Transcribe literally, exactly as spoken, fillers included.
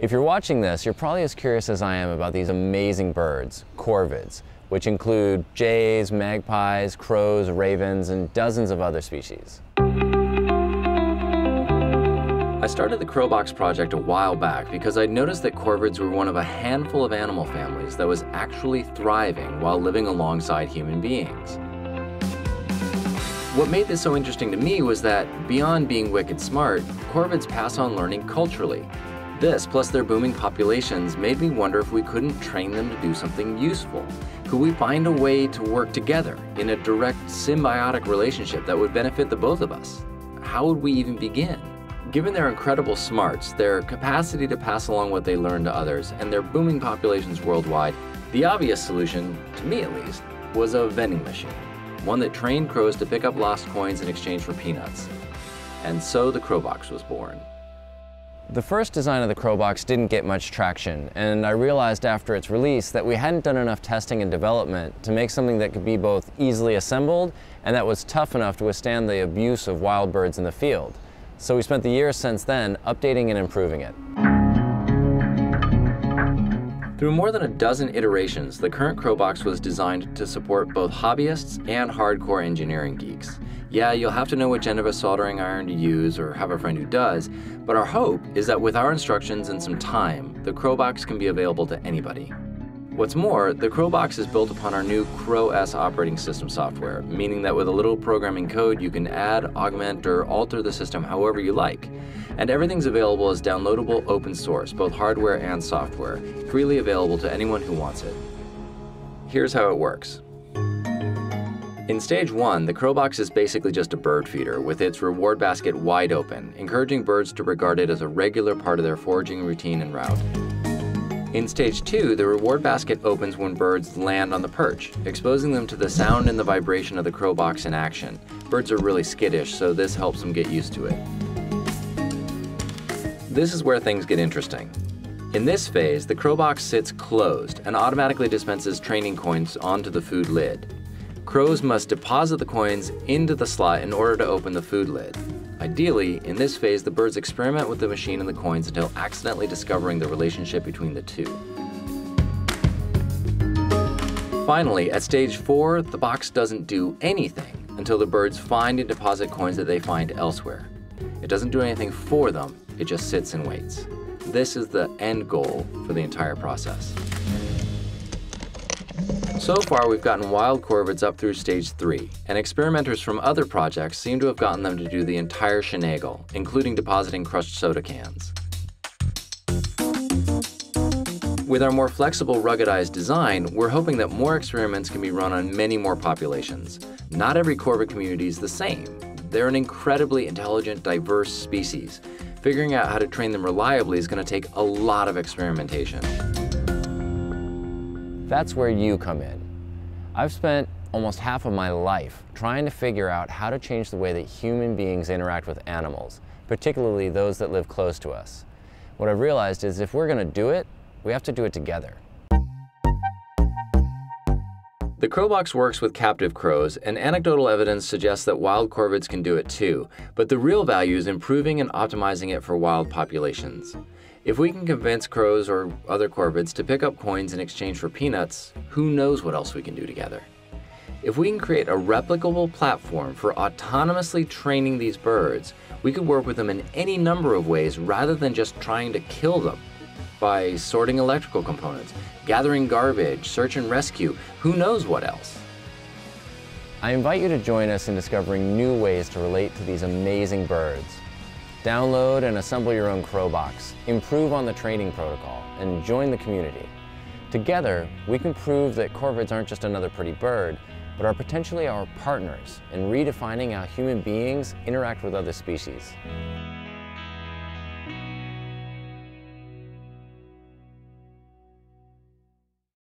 If you're watching this, you're probably as curious as I am about these amazing birds, corvids, which include jays, magpies, crows, ravens, and dozens of other species. I started the Crowbox Project a while back because I noticed that corvids were one of a handful of animal families that was actually thriving while living alongside human beings. What made this so interesting to me was that, beyond being wicked smart, corvids pass on learning culturally. This, plus their booming populations, made me wonder if we couldn't train them to do something useful. Could we find a way to work together in a direct, symbiotic relationship that would benefit the both of us? How would we even begin? Given their incredible smarts, their capacity to pass along what they learn to others, and their booming populations worldwide, the obvious solution, to me at least, was a vending machine. One that trained crows to pick up lost coins in exchange for peanuts. And so the Crowbox was born. The first design of the Crowbox didn't get much traction, and I realized after its release that we hadn't done enough testing and development to make something that could be both easily assembled and that was tough enough to withstand the abuse of wild birds in the field. So we spent the years since then updating and improving it. Through more than a dozen iterations, the current Crowbox was designed to support both hobbyists and hardcore engineering geeks. Yeah, you'll have to know which end of a soldering iron to use or have a friend who does, but our hope is that with our instructions and some time, the Crowbox can be available to anybody. What's more, the Crowbox is built upon our new CrowOS operating system software, meaning that with a little programming code, you can add, augment, or alter the system however you like. And everything's available as downloadable open source, both hardware and software, freely available to anyone who wants it. Here's how it works. In stage one, the Crowbox is basically just a bird feeder with its reward basket wide open, encouraging birds to regard it as a regular part of their foraging routine and route. In stage two, the reward basket opens when birds land on the perch, exposing them to the sound and the vibration of the Crowbox in action. Birds are really skittish, so this helps them get used to it. This is where things get interesting. In this phase, the Crowbox sits closed and automatically dispenses training coins onto the food lid. Crows must deposit the coins into the slot in order to open the food lid. Ideally, in this phase, the birds experiment with the machine and the coins until accidentally discovering the relationship between the two. Finally, at stage four, the box doesn't do anything until the birds find and deposit coins that they find elsewhere. It doesn't do anything for them, it just sits and waits. This is the end goal for the entire process. So far, we've gotten wild corvids up through stage three, and experimenters from other projects seem to have gotten them to do the entire shenagle, including depositing crushed soda cans. With our more flexible, ruggedized design, we're hoping that more experiments can be run on many more populations. Not every corvid community is the same. They're an incredibly intelligent, diverse species. Figuring out how to train them reliably is going to take a lot of experimentation. That's where you come in. I've spent almost half of my life trying to figure out how to change the way that human beings interact with animals, particularly those that live close to us. What I've realized is if we're going to do it, we have to do it together. The Crowbox works with captive crows, and anecdotal evidence suggests that wild corvids can do it too, but the real value is improving and optimizing it for wild populations. If we can convince crows or other corvids to pick up coins in exchange for peanuts, who knows what else we can do together. If we can create a replicable platform for autonomously training these birds, we could work with them in any number of ways rather than just trying to kill them. By sorting electrical components, gathering garbage, search and rescue, who knows what else. I invite you to join us in discovering new ways to relate to these amazing birds. Download and assemble your own Crowbox, improve on the training protocol, and join the community. Together, we can prove that corvids aren't just another pretty bird, but are potentially our partners in redefining how human beings interact with other species.